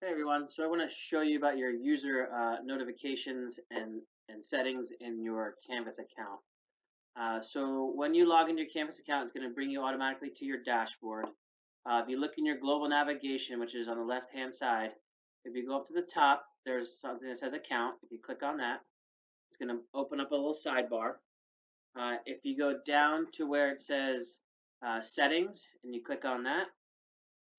Hey everyone, so I want to show you about your user notifications and settings in your Canvas account. So when you log into your Canvas account, it's going to bring you automatically to your dashboard. If you look in your global navigation, which is on the left-hand side, if you go up to the top, there's something that says account. If you click on that, it's going to open up a little sidebar. If you go down to where it says settings and you click on that,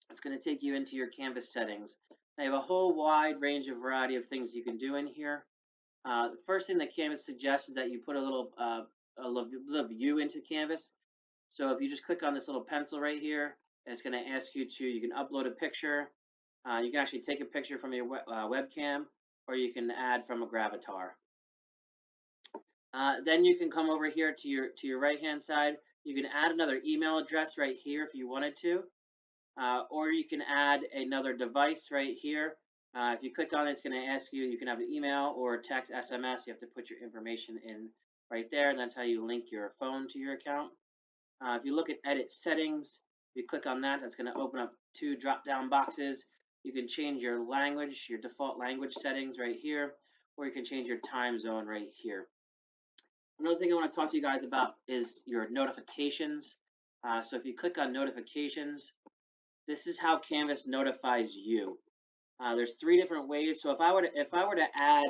it's going to take you into your Canvas settings. They have a whole wide range of variety of things you can do in here. The first thing that Canvas suggests is that you put a little view into Canvas. So if you just click on this little pencil right here, it's going to ask you to, you can upload a picture. You can actually take a picture from your webcam, or you can add from a Gravatar. Then you can come over here to your right-hand side. You can add another email address right here if you wanted to. Or you can add another device right here. If you click on it, it's going to ask you, you can have an email or text, SMS. You have to put your information in right there, and that's how you link your phone to your account. If you look at Edit Settings, if you click on that, that's going to open up two drop-down boxes. You can change your language, your default language settings right here, or you can change your time zone right here. Another thing I want to talk to you guys about is your notifications. So if you click on Notifications, this is how Canvas notifies you. There's three different ways. So if I were to add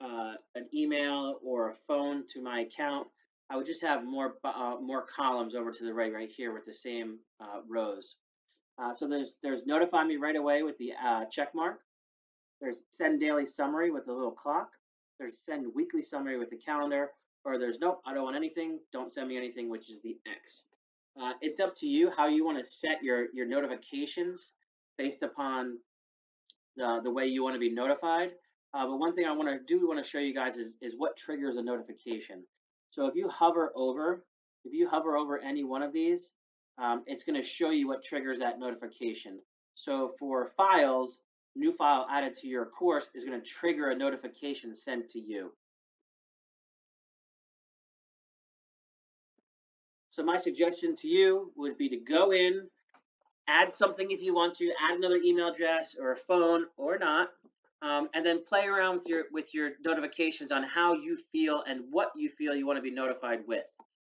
an email or a phone to my account, I would just have more columns over to the right here with the same rows. So there's notify me right away with the check mark. There's send daily summary with a little clock. There's send weekly summary with the calendar. Or there's nope, I don't want anything. Don't send me anything, which is the X. It's up to you how you want to set your notifications based upon the way you want to be notified. But one thing I want to show you guys is what triggers a notification. So if you hover over any one of these, it's going to show you what triggers that notification. So for files, new file added to your course is going to trigger a notification sent to you. So my suggestion to you would be to go in, add something if you want to, add another email address or a phone or not, and then play around with your notifications on how you feel and what you feel you want to be notified with.